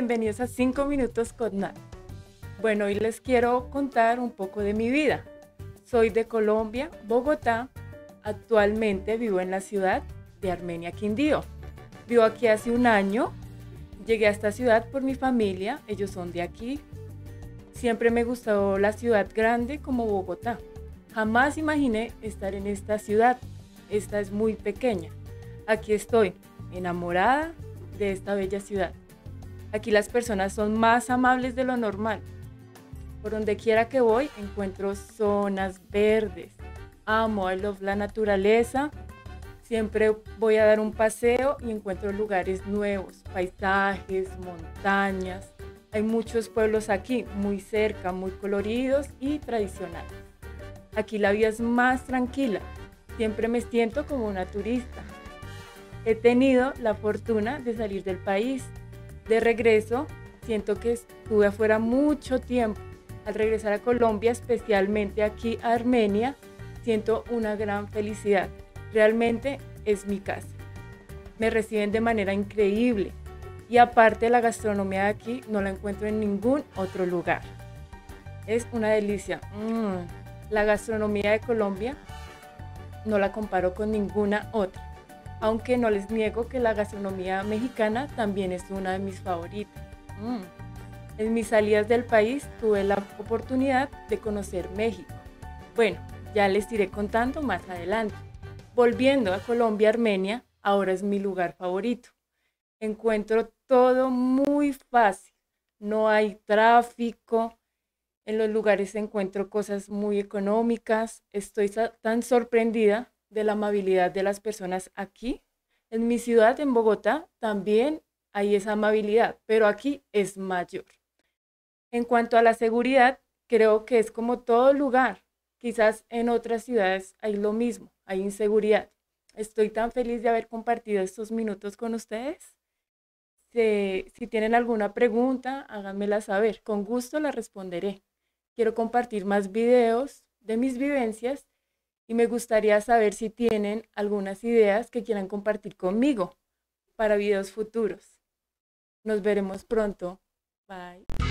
bienvenidos a 5 minutos con Nat. Bueno, hoy les quiero contar un poco de mi vida. Soy de Colombia, Bogotá. Actualmente vivo en la ciudad de Armenia, Quindío. Vivo aquí hace un año. Llegué a esta ciudad por mi familia, ellos son de aquí. Siempre me gustó la ciudad grande como Bogotá. Jamás imaginé estar en esta ciudad. Esta es muy pequeña. Aquí estoy, enamorada de esta bella ciudad. Aquí las personas son más amables de lo normal. Por donde quiera que voy encuentro zonas verdes. Amo, I love la naturaleza. Siempre voy a dar un paseo y encuentro lugares nuevos, paisajes, montañas. Hay muchos pueblos aquí, muy cerca, muy coloridos y tradicionales. Aquí la vida es más tranquila. Siempre me siento como una turista. He tenido la fortuna de salir del país. De regreso, siento que estuve afuera mucho tiempo. Al regresar a Colombia, especialmente aquí a Armenia, siento una gran felicidad. Realmente es mi casa. Me reciben de manera increíble. Y aparte, la gastronomía de aquí no la encuentro en ningún otro lugar. Es una delicia. La gastronomía de Colombia no la comparo con ninguna otra. Aunque no les niego que la gastronomía mexicana también es una de mis favoritas. En mis salidas del país tuve la oportunidad de conocer México. Bueno, ya les iré contando más adelante. Volviendo a Colombia, Armenia, ahora es mi lugar favorito. Encuentro todo muy fácil. No hay tráfico. En los lugares encuentro cosas muy económicas. Estoy tan sorprendida de la amabilidad de las personas aquí. En mi ciudad, en Bogotá, también hay esa amabilidad, pero aquí es mayor. En cuanto a la seguridad, creo que es como todo lugar. Quizás en otras ciudades hay lo mismo, hay inseguridad. Estoy tan feliz de haber compartido estos minutos con ustedes. Si tienen alguna pregunta, háganmela saber. Con gusto la responderé. Quiero compartir más videos de mis vivencias y me gustaría saber si tienen algunas ideas que quieran compartir conmigo para videos futuros. Nos veremos pronto. Bye.